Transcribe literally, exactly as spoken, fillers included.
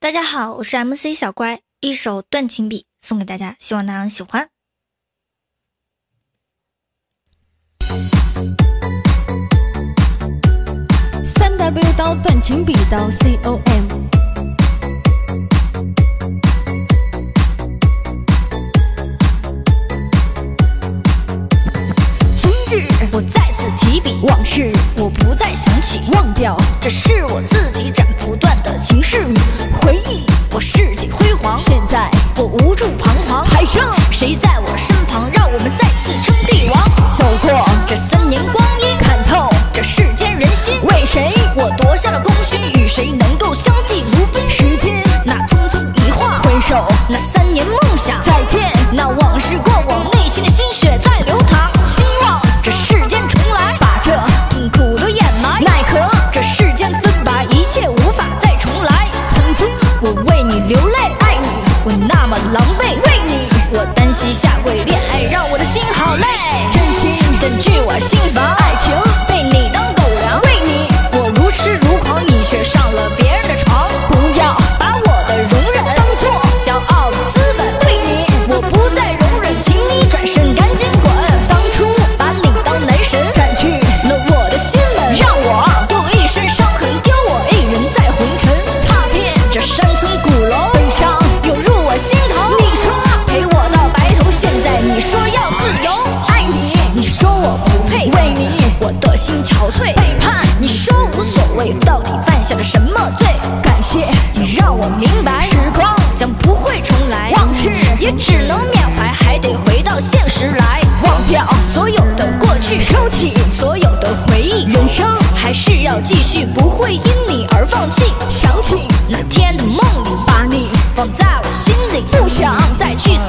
大家好，我是 M C 小乖，一首断情笔送给大家，希望大家喜欢。三 W 到断情笔到 C O M， 今日我再次提笔，往事我不再想起，忘掉这是我自己斩不断的情事，回忆我事迹辉煌，现在我无助彷徨，还剩谁在我身旁，让我们再次称帝王。走过这三年光阴，看透这世间人心，为谁我夺下了功勋，与谁能够相敬如宾。时间那匆匆一晃，回首那三年梦想，再见那往事过往，内心的心血在流淌，希望这世间重来，把这痛苦都掩埋，奈何这世间分白，一切无法再重来。曾经我为你流泪，爱你我那么狼狈，为你我单膝下跪，恋爱让我的心好累，真心的去我心房，爱情被你当狗粮，为你我如痴如狂，你却上了别人的床。不要把我的容忍当作骄傲的私奔，对你我不再容忍，请你转身赶紧滚。当初把你当男神，占据了我的心门，让我有一身伤痕，丢我一人在红尘，踏遍这山村古楼，悲伤涌入我心头。你说陪我到白头，现在你说要自由，爱你你说我不配，为你我的心憔悴，背叛你说无所谓，到底犯下了什么罪？感谢你让我明白，时光将不会重来，往事也只能缅怀，还得回到现实来，忘掉所有的过去，收起所有的回忆，人生还是要继续，不会因你而放弃。想起那天的梦里，把你放在我心里，不想再去思